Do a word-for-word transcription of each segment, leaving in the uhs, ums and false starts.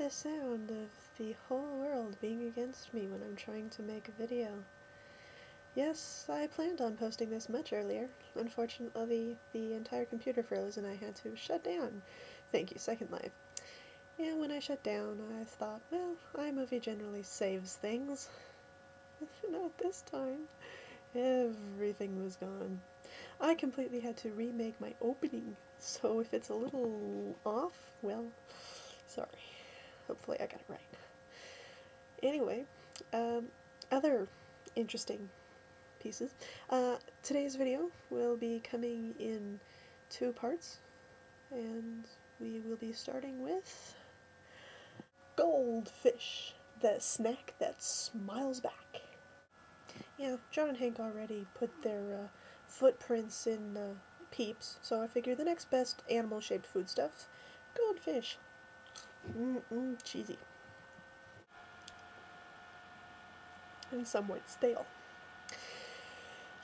the sound of the whole world being against me when I'm trying to make a video. Yes, I planned on posting this much earlier. Unfortunately, the entire computer froze and I had to shut down. Thank you, Second Life. And when I shut down, I thought, well, iMovie generally saves things. Not this time. Everything was gone. I completely had to remake my opening, so if it's a little off, well, sorry. Hopefully I got it right. Anyway, um, other interesting pieces. Uh, today's video will be coming in two parts, and we will be starting with GouldPhish, the snack that smiles back. Yeah, John and Hank already put their uh, footprints in uh, Peeps, so I figure the next best animal-shaped foodstuff, GouldPhish. Mm-mm, cheesy. And somewhat stale.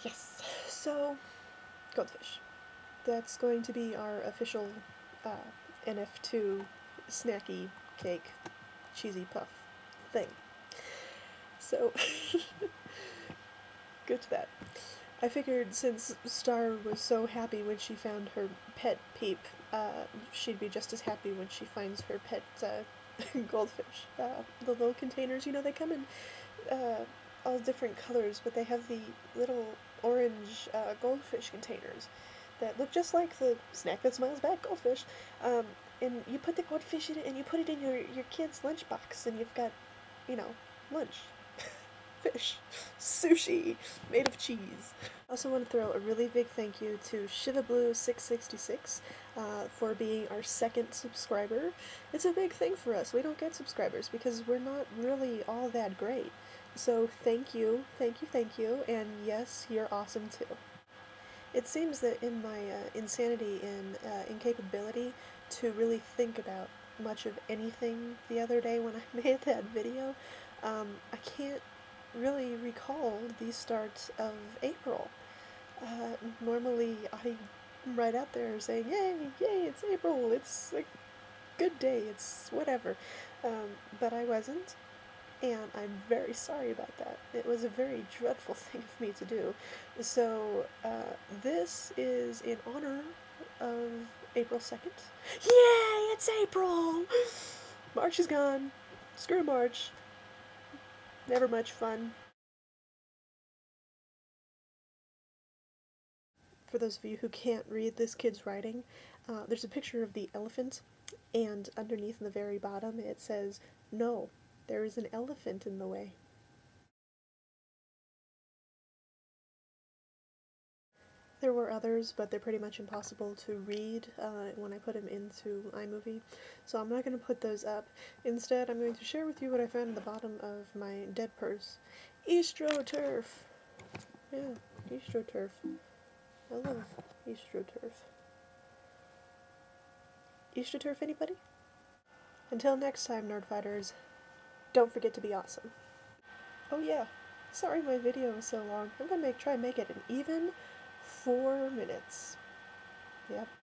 Yes, so GouldPhish. That's going to be our official uh, N F two snacky cake cheesy puff thing. So, good to that. I figured since Star was so happy when she found her pet Peep, uh, she'd be just as happy when she finds her pet uh, GouldPhish. Uh, the little containers, you know, they come in uh, all different colors, but they have the little orange uh, GouldPhish containers that look just like the snack that smiles back, GouldPhish. Um, and you put the GouldPhish in it, and you put it in your, your kid's lunchbox, and you've got, you know, lunch. Fish. Sushi. Made of cheese. I also want to throw a really big thank you to Shiva Blue six six six uh, for being our second subscriber. It's a big thing for us. We don't get subscribers because we're not really all that great. So thank you, thank you, thank you, and yes, you're awesome too. It seems that in my uh, insanity and uh, incapability to really think about much of anything the other day when I made that video, um, I can't really recall the start of April. Uh, normally I'm right out there saying, yay, yay, it's April, it's a good day, it's whatever. Um, but I wasn't, and I'm very sorry about that. It was a very dreadful thing for me to do. So uh, this is in honor of April second. Yay, it's April! March is gone. Screw March. Never much fun. For those of you who can't read this kid's writing, uh, there's a picture of the elephant, and underneath in the very bottom it says, "No, there is an elephant in the way." There were others, but they're pretty much impossible to read uh, when I put them into iMovie, so I'm not going to put those up. Instead, I'm going to share with you what I found in the bottom of my dead purse. Eastroturf! Yeah, Eastroturf. I love Eastroturf. Eastroturf, anybody? Until next time, Nerdfighters, don't forget to be awesome. Oh yeah, sorry my video was so long. I'm going to make, try and make it an even... four minutes. Yep.